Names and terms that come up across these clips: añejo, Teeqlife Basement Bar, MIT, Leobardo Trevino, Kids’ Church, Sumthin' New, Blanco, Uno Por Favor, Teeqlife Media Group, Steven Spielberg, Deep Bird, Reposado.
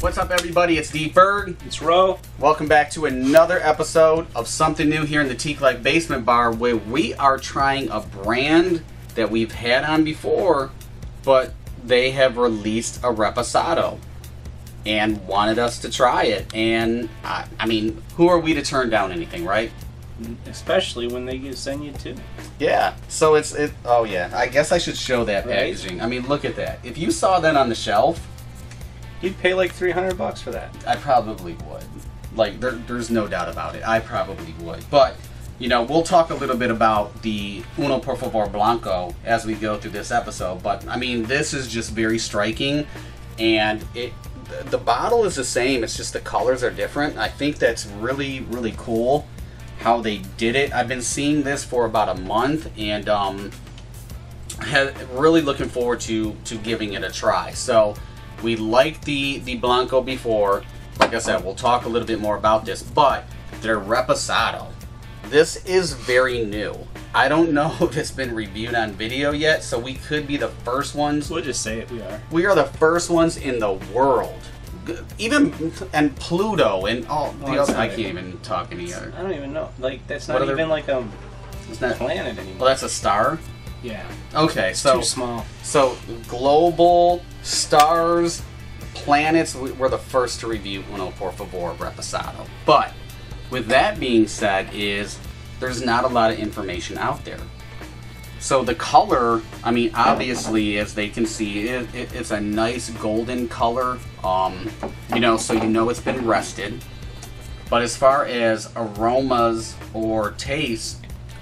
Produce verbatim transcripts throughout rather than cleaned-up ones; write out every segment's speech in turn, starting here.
What's up, everybody? It's Deep Bird. It's Ro. Welcome back to another episode of Something New here in the T-Collect Basement Bar, where we are trying a brand that we've had on before, but they have released a Reposado and wanted us to try it. And, I, I mean, who are we to turn down anything, right? Especially when they send you two. Yeah. So it's, it. oh yeah, I guess I should show that packaging. Right? I mean, look at that. If you saw that on the shelf, you'd pay like three hundred bucks for that. I probably would. Like, there, there's no doubt about it. I probably would. But, you know, we'll talk a little bit about the Uno Por Favor Blanco as we go through this episode. But, I mean, this is just very striking. And it, the bottle is the same. It's just the colors are different. I think that's really, really cool how they did it. I've been seeing this for about a month. And um, really looking forward to, to giving it a try. So, we liked the, the Blanco before. Like I said, we'll talk a little bit more about this, but their Reposado. This is very new. I don't know if it's been reviewed on video yet, so we could be the first ones. We'll just say it, we are. We are the first ones in the world. Even, and Pluto, and all oh, the other, I can't even talk any other. I don't even know. Like, that's not even like a planet anymore. Well, that's a star? Yeah. Okay, so too small. So global, stars, planets, we're the first to review Uno Por Favor Reposado. But with that being said, is there's not a lot of information out there. So the color, I mean, obviously, as they can see, it, it, it's a nice golden color, um, you know, so you know it's been rested. But as far as aromas or taste,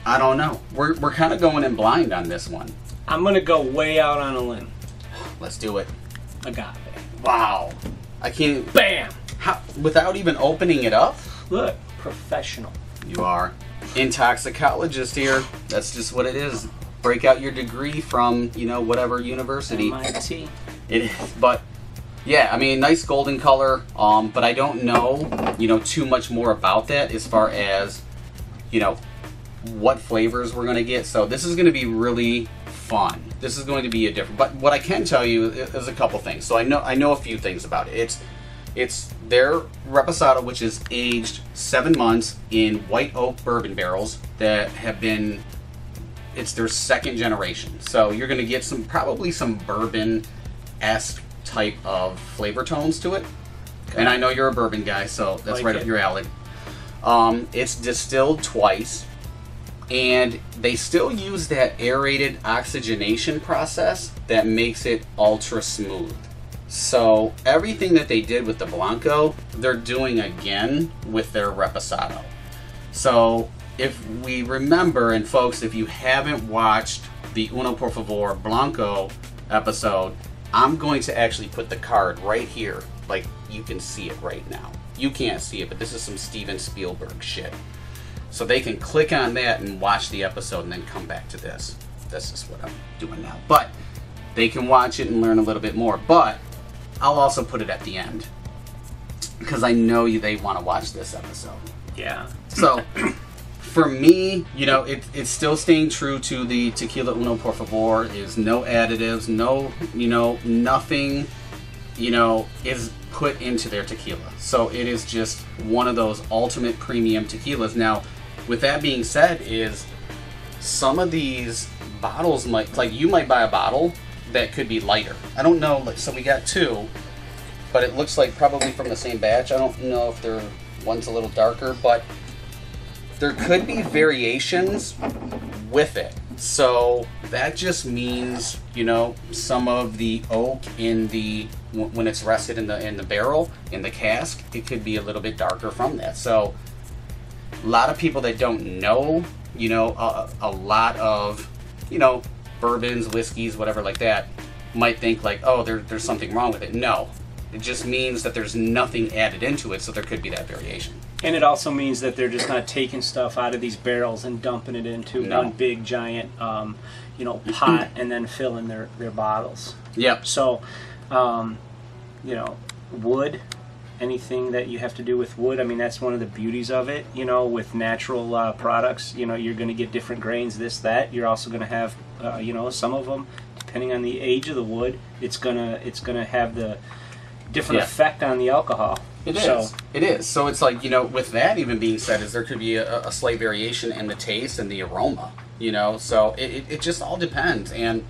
I don't know. We're, we're kind of going in blind on this one. I'm going to go way out on a limb. Let's do it. Agave. Wow. I can't... Bam! How, without even opening it up? Look, professional. You are. Intoxicologist here. That's just what it is. Break out your degree from, you know, whatever university. M I T. It is, but... Yeah, I mean, nice golden color, um, but I don't know, you know, too much more about that as far as, you know, what flavors we're going to get. So this is going to be really fun. This is going to be a different, but what I can tell you is a couple things. So I know I know a few things about it. It's it's their Reposado, which is aged seven months in white oak bourbon barrels that have been, it's their second generation. So you're going to get some, probably some bourbon-esque type of flavor tones to it. Okay. And I know you're a bourbon guy, so that's like right it. up your alley. Um, it's distilled twice. And they still use that aerated oxygenation process that makes it ultra smooth. So everything that they did with the Blanco, they're doing again with their Reposado. So if we remember, and folks, if you haven't watched the Uno Por Favor Blanco episode, I'm going to actually put the card right here. Like, you can see it right now. You can't see it, but this is some Steven Spielberg shit. So they can click on that and watch the episode and then come back to this. This is what I'm doing now. But they can watch it and learn a little bit more. But I'll also put it at the end because I know they want to watch this episode. Yeah. So for me, you know, it, it's still staying true to the Tequila Uno Por Favor. Is no additives, no, you know, nothing, you know, is put into their tequila. So it is just one of those ultimate premium tequilas. Now, with that being said, is some of these bottles might, like you might buy a bottle that could be lighter. I don't know, like, so we got two, but it looks like probably from the same batch. I don't know if they're, one's a little darker, but there could be variations with it. So that just means, you know, some of the oak in the, when it's rested in the in the barrel, in the cask, it could be a little bit darker from that. So a lot of people that don't know, you know, a, a lot of, you know, bourbons, whiskeys, whatever like that, might think like, oh, there, there's something wrong with it. No, it just means that there's nothing added into it, so there could be that variation. And it also means that they're just not taking stuff out of these barrels and dumping it into no. one big giant, um, you know, pot and then filling their, their bottles. Yep. So, um, you know, wood, anything that you have to do with wood, I mean, that's one of the beauties of it, you know, with natural uh, products, you know, you're going to get different grains, this, that. You're also going to have, uh, you know, some of them, depending on the age of the wood, it's going to, it's going to have the... different yeah. effect on the alcohol. It so. is. It is. So it's like, you know, with that even being said, is there could be a, a slight variation in the taste and the aroma, you know? So it, it, it just all depends. And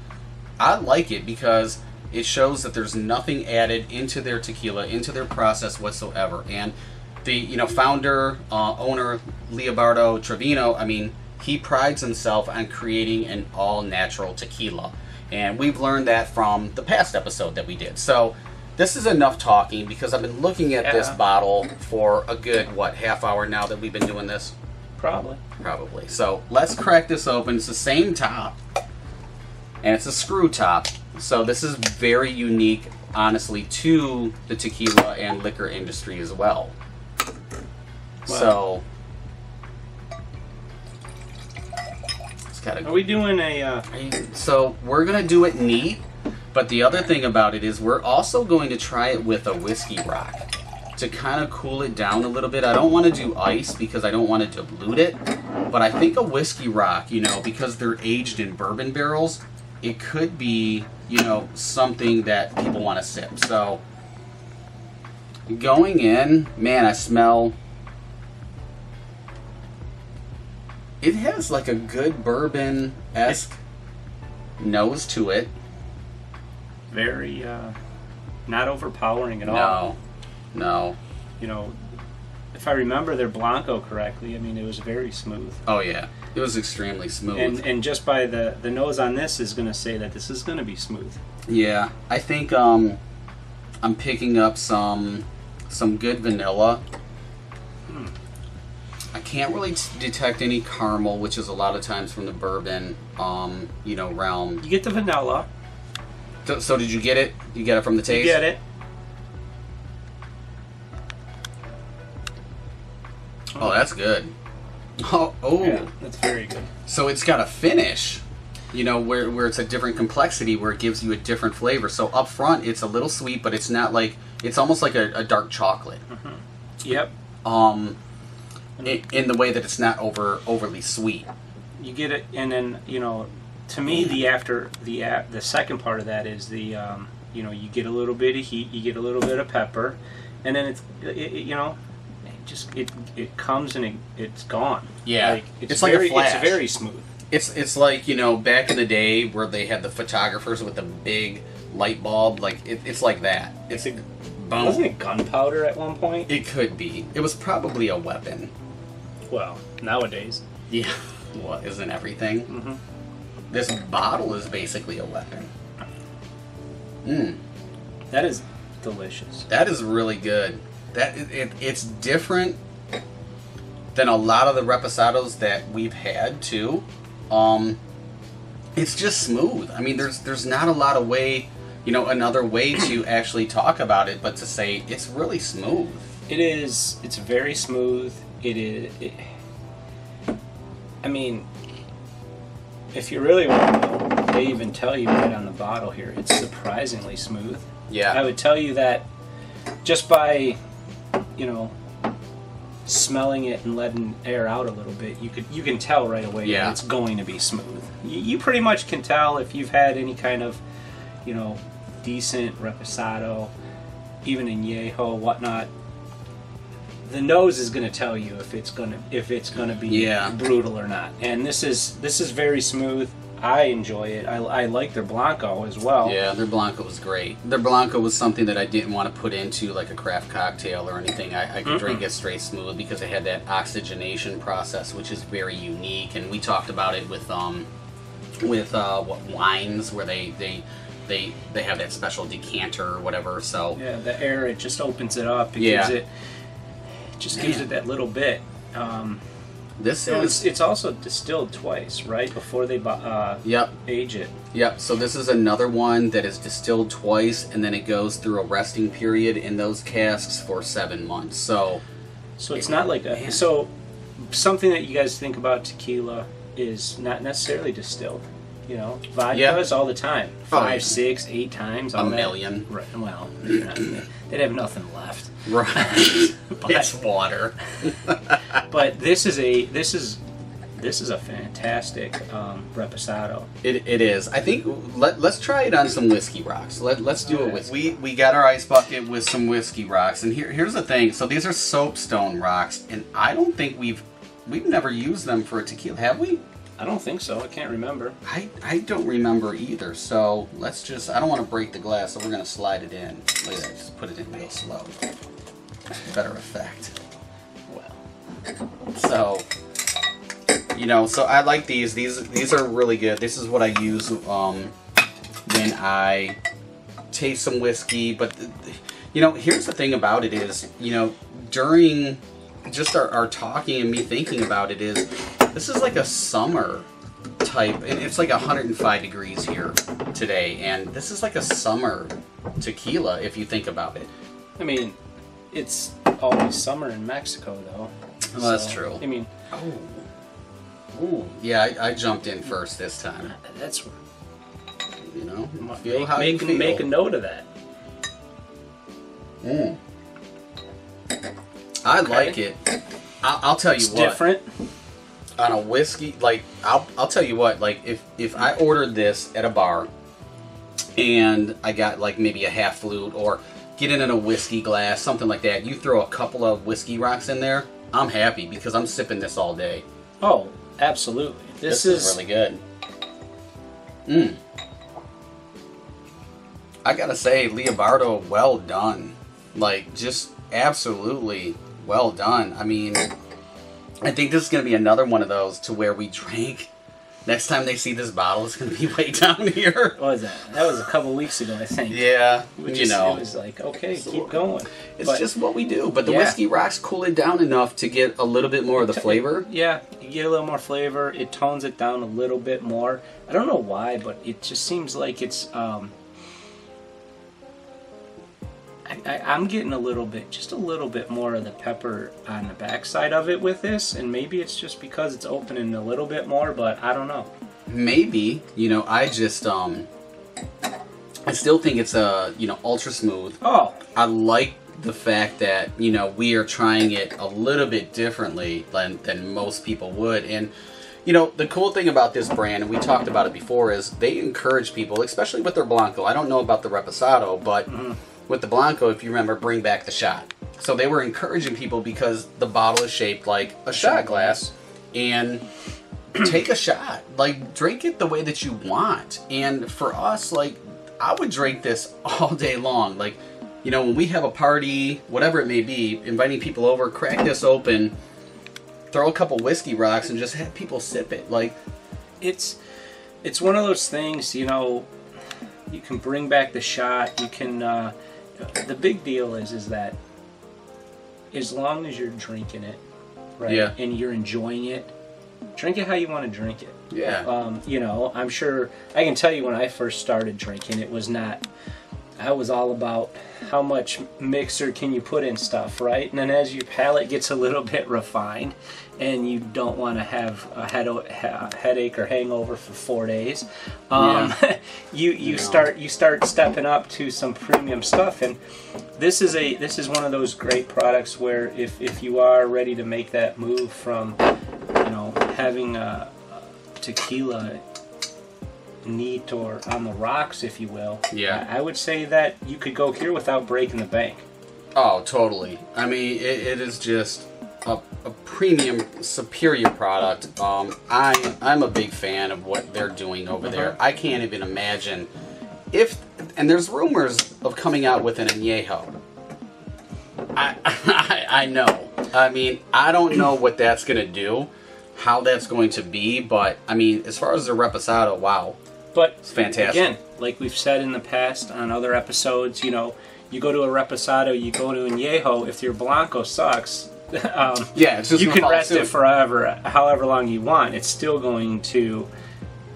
I like it because it shows that there's nothing added into their tequila, into their process whatsoever. And the, you know, founder, uh, owner, Leobardo Trevino, I mean, he prides himself on creating an all-natural tequila. And we've learned that from the past episode that we did. So this is enough talking because I've been looking at yeah. this bottle for a good, what, half hour now that we've been doing this? Probably. Probably. So let's crack this open. It's the same top. And it's a screw top. So this is very unique, honestly, to the tequila and liquor industry as well. Wow. So... Are we doing a... Uh... So we're going to do it neat, but the other thing about it is we're also going to try it with a whiskey rock to kind of cool it down a little bit. I don't want to do ice because I don't want to dilute it, but I think a whiskey rock, you know, because they're aged in bourbon barrels, it could be, you know, something that people want to sip. So going in, man, I smell... It has like a good bourbon-esque nose to it. Very, uh, not overpowering at all. No, no. You know, if I remember their Blanco correctly, I mean, it was very smooth. Oh yeah, it was extremely smooth. And, and just by the, the nose on this is going to say that this is going to be smooth. Yeah, I think um, I'm picking up some, some good vanilla. Hmm. I can't really t detect any caramel, which is a lot of times from the bourbon, um, you know, realm. You get the vanilla. So, so did you get it? You get it from the taste? You get it. Oh, that's good. Oh, oh. Yeah, that's very good. So it's got a finish, you know, where, where it's a different complexity, where it gives you a different flavor. So up front, it's a little sweet, but it's not like, it's almost like a, a dark chocolate. Mm-hmm. Yep. Um... In the way that it's not over overly sweet, you get it, and then you know, to me, the after the the second part of that is the um, you know, you get a little bit of heat, you get a little bit of pepper, and then it's it, it, you know, it just it it comes and it it's gone. Yeah, like, it's, it's very, like a flash. It's very smooth. It's it's like, you know, back in the day where they had the photographers with the big light bulb, like it, it's like that. It's a boom. Wasn't it gunpowder at one point? It could be. It was probably a weapon. Well, nowadays. Yeah. Well, isn't everything? Mm-hmm. This bottle is basically a weapon. Mmm. That is delicious. That is really good. That it, It's different than a lot of the Reposados that we've had, too. Um, it's just smooth. I mean, there's, there's not a lot of way, you know, another way to actually talk about it, but to say it's really smooth. It is. It's very smooth. It is. It, I mean, if you really want to know, they even tell you right on the bottle here, it's surprisingly smooth. Yeah. I would tell you that just by, you know, smelling it and letting air out a little bit, you could you can tell right away yeah. that it's going to be smooth. You, you pretty much can tell if you've had any kind of, you know, decent Reposado, even añejo, whatnot. The nose is going to tell you if it's going to if it's going to be yeah. brutal or not. And this is this is very smooth. I enjoy it. I, I like their Blanco as well. Yeah, their Blanco was great. Their Blanco was something that I didn't want to put into like a craft cocktail or anything. I, I could mm-hmm. drink it straight smooth because it had that oxygenation process, which is very unique. And we talked about it with um with uh what wines where they they. They they have that special decanter or whatever. So yeah, the air it just opens it up. It yeah. gives it. Just Man. gives it that little bit. Um, this so is it's, it's also distilled twice, right? Before they uh, yep. age it. Yep. So this is another one that is distilled twice, and then it goes through a resting period in those casks for seven months. So, so it's it, not like a man. so something that you guys think about tequila is not necessarily distilled. You know, vodkas yep. all the time, five, oh, six, eight times, a million. Right. Well, they'd, not, they'd have nothing left. Right, but, it's water. But this is a this is This is a fantastic um, reposado. It, it is. I think let, let's try it on some whiskey rocks. Let, let's do it with. We we got our ice bucket with some whiskey rocks, and here here's the thing. So these are soapstone rocks, and I don't think we've we've never used them for a tequila, have we? I don't think so. I can't remember. I, I don't remember either. So let's just. I don't want to break the glass, so we're gonna slide it in. Look at that. Just put it in real slow. Better effect. Well. So. You know, so I like these. These these are really good. This is what I use um, when I taste some whiskey. But, the, the, you know, here's the thing about it is, you know, during just our, our talking and me thinking about it is, this is like a summer type. And it's like one hundred five degrees here today. And this is like a summer tequila if you think about it. I mean, it's always summer in Mexico, though. Well, so, that's true. I mean... Oh. Ooh, yeah, I, I jumped in first this time. That's, you know, feel make, how make, you feel. Make a note of that. Mm. I okay. like it. I'll, I'll tell you it's what. It's different. On a whiskey, like, I'll, I'll tell you what, like, if, if I ordered this at a bar and I got, like, maybe a half flute or get it in a whiskey glass, something like that, you throw a couple of whiskey rocks in there, I'm happy because I'm sipping this all day. Oh, absolutely. This, this is, is really good. Mmm. I gotta say, Leobardo, well done. Like, just absolutely well done. I mean, I think this is gonna be another one of those to where we drank. Next time they see this bottle, it's gonna be way down here. What was that? That was a couple weeks ago, I think. Yeah, but you know, it was like, okay, keep going. It's but, just what we do. But the yeah. whiskey rocks cool it down enough to get a little bit more of the flavor. Yeah, you get a little more flavor. It tones it down a little bit more. I don't know why, but it just seems like it's. Um, I, I, I'm getting a little bit, just a little bit more of the pepper on the backside of it with this, and maybe it's just because it's opening a little bit more, but I don't know. Maybe, you know, I just, um, I still think it's, uh, you know, ultra smooth. Oh. I like the fact that, you know, we are trying it a little bit differently than, than most people would, and, you know, the cool thing about this brand, and we talked about it before, is they encourage people, especially with their Blanco. I don't know about the Reposado, but... Mm-hmm. With the Blanco, if you remember, bring back the shot. So they were encouraging people because the bottle is shaped like a shot glass. And take a shot. Like, drink it the way that you want. And for us, like, I would drink this all day long. Like, you know, when we have a party, whatever it may be, inviting people over, crack this open, throw a couple whiskey rocks, and just have people sip it. Like, it's, it's one of those things, you know, you can bring back the shot, you can... Uh, the big deal is is that as long as you're drinking it, right, yeah. and you're enjoying it, drink it how you want to drink it. Yeah. Um, you know, I'm sure, I can tell you when I first started drinking, it was not, I was all about how much mixer can you put in stuff, right? And then as your palate gets a little bit refined and you don't want to have a head a headache or hangover for four days, um, yeah. you you no. start you start stepping up to some premium stuff, and this is a this is one of those great products where if if you are ready to make that move from, you know, having a, a tequila neat or on the rocks, if you will, yeah, I would say that you could go here without breaking the bank. Oh, totally. I mean, it, it is just a, a premium, superior product. Um, I, I'm a big fan of what they're doing over uh-huh. there. I can't even imagine if, and there's rumors of coming out with an añejo. I, I, I know. I mean, I don't know what that's going to do, how that's going to be, but I mean, as far as the Reposado, wow. But it's fantastic. Again, like we've said in the past on other episodes, you know, you go to a Reposado, you go to an añejo, if your Blanco sucks, um, yeah, it's just you can rest soon. It forever, however long you want. It's still going to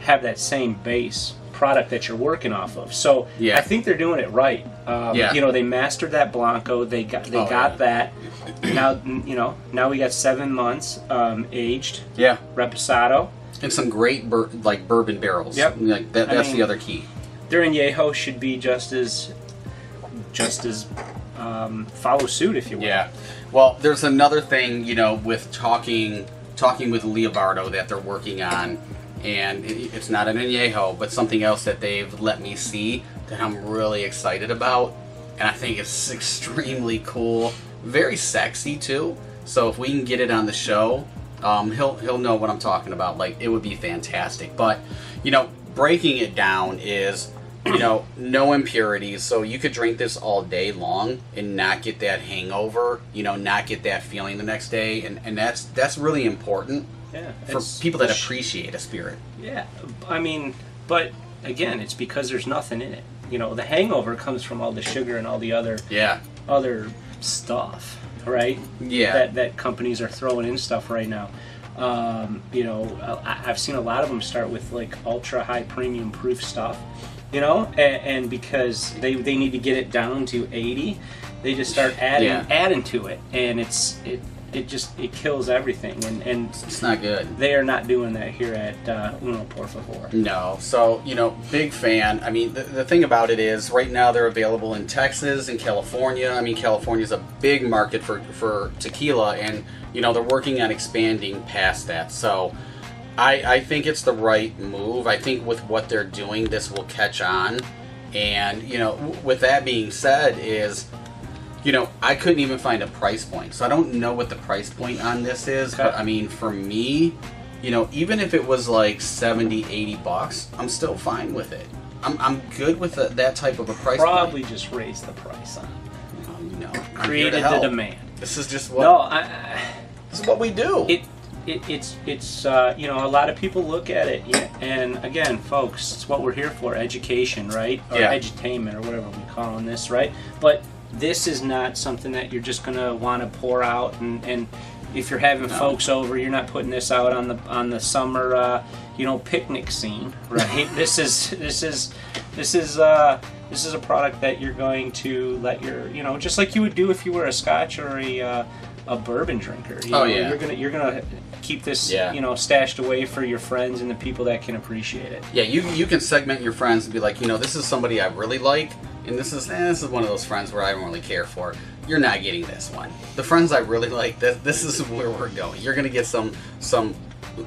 have that same base product that you're working off of. So yeah. I think they're doing it right. Um, yeah. You know, they mastered that Blanco. They got they oh, got yeah. that. Now, you know, now we got seven months um, aged. Yeah. Reposado. And some great bur like bourbon barrels. Yep. Like that, that's I mean, the other key. Their añejo should be just as, just as, um, follow suit, if you will. Yeah. Well, there's another thing, you know, with talking talking with Leobardo that they're working on, and it's not an añejo, but something else that they've let me see that I'm really excited about, and I think it's extremely cool, very sexy too. So if we can get it on the show, um, he'll he'll know what I'm talking about. Like, it would be fantastic. But you know, breaking it down is, you know, no impurities, so you could drink this all day long and not get that hangover, you know, not get that feeling the next day, and, and that's that's really important, yeah, for people that appreciate a spirit. Yeah, I mean, but again, it's because there's nothing in it. You know, the hangover comes from all the sugar and all the other yeah other stuff, right? Yeah, that that companies are throwing in stuff right now. Um, you know, I, I've seen a lot of them start with like ultra high premium proof stuff. You know, and, and because they, they need to get it down to eighty, they just start adding yeah. adding to it, and it's it it just it kills everything, and, and it's not good. They are not doing that here at uh, Uno Por Favor. No, so you know, big fan. I mean, the, the thing about it is, right now they're available in Texas and California. I mean, California is a big market for for tequila, and you know, they're working on expanding past that. So. I, I think it's the right move. I think with what they're doing, this will catch on. And, you know, w with that being said is, you know, I couldn't even find a price point. So I don't know what the price point on this is. Okay. But, I mean, for me, you know, even if it was like seventy, eighty bucks, I'm still fine with it. I'm, I'm good with a, that type of a price Probably point. Just raise the price on it. No, you know, created the demand. This is just what, no, I, I, this is what we do. It, It, it's it's uh, you know, a lot of people look at it, yeah, and again, folks, it's what we're here for, education, right? Or yeah. edutainment, or whatever we call on this, right? But this is not something that you're just gonna want to pour out, and, and if you're having no. folks over, you're not putting this out on the on the summer uh, you know, picnic scene, right? This is this is this is uh, this is a product that you're going to let your, you know, just like you would do if you were a Scotch or a uh, a bourbon drinker. You oh know, yeah, you're gonna you're gonna. keep this, yeah. you know, stashed away for your friends and the people that can appreciate it. Yeah, you you can segment your friends and be like, you know, this is somebody I really like, and this is eh, this is one of those friends where I don't really care for. You're not getting this one. The friends I really like, this this is where we're going. You're gonna get some some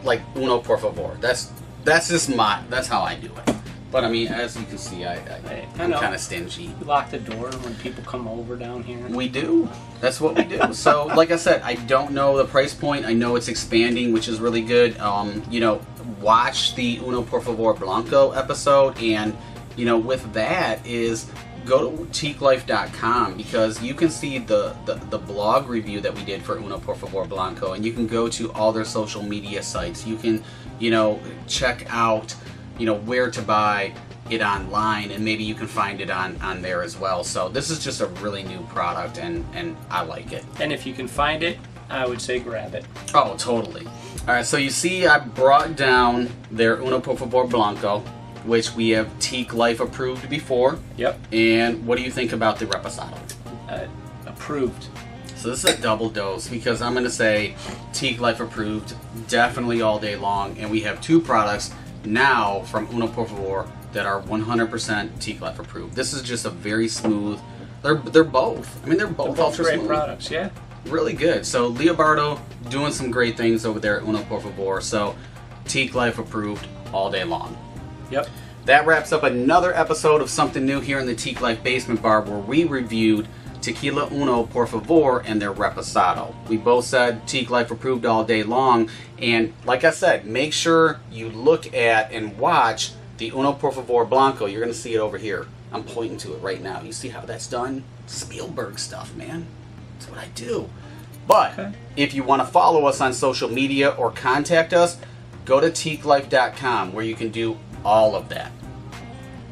like Uno Por Favor. That's that's just my that's how I do it. But I mean, as you can see, I, I, I'm kind of stingy. You lock the door when people come over down here. We do. That's what we do. So, like I said, I don't know the price point. I know it's expanding, which is really good. Um, you know, watch the Uno Por Favor Blanco episode, and you know, with that is go to teak life dot com, because you can see the, the the blog review that we did for Uno Por Favor Blanco, and you can go to all their social media sites. You can, you know, check out, you know, where to buy it online, and maybe you can find it on on there as well. So this is just a really new product, and and I like it, and if you can find it, I would say grab it. Oh, totally. All right, so you see I brought down their Uno Por Favor Blanco, which we have Teak Life approved before. Yep. And what do you think about the Reposado? Uh, approved. So this is a double dose, because I'm going to say Teak Life approved, definitely all day long, and we have two products now from Uno Por Favor that are one hundred percent Teak Life approved. This is just a very smooth. They're they're both. I mean, they're both, they're both great smooth. products. Yeah, really good. So Leobardo doing some great things over there at Uno Por Favor. So Teak Life approved all day long. Yep. That wraps up another episode of Something New here in the Teak Life Basement Bar, where we reviewed Tequila Uno Por Favor and their Reposado. We both said Teak Life approved all day long, and like I said, make sure you look at and watch the Uno Por Favor Blanco. You're going to see it over here. I'm pointing to it right now. You see how that's done? Spielberg stuff, man. That's what I do. But okay. If you want to follow us on social media or contact us, go to teak life dot com, where you can do all of that.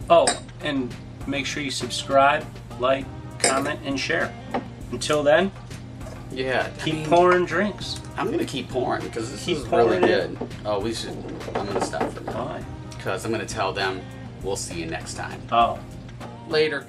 Oh, and make sure you subscribe, like, comment, and share. Until then, yeah, keep I mean, pouring drinks. I'm gonna keep pouring, because this keep is really good. It. Oh, we should. I'm gonna stop for now, because I'm gonna tell them we'll see you next time. Oh, later.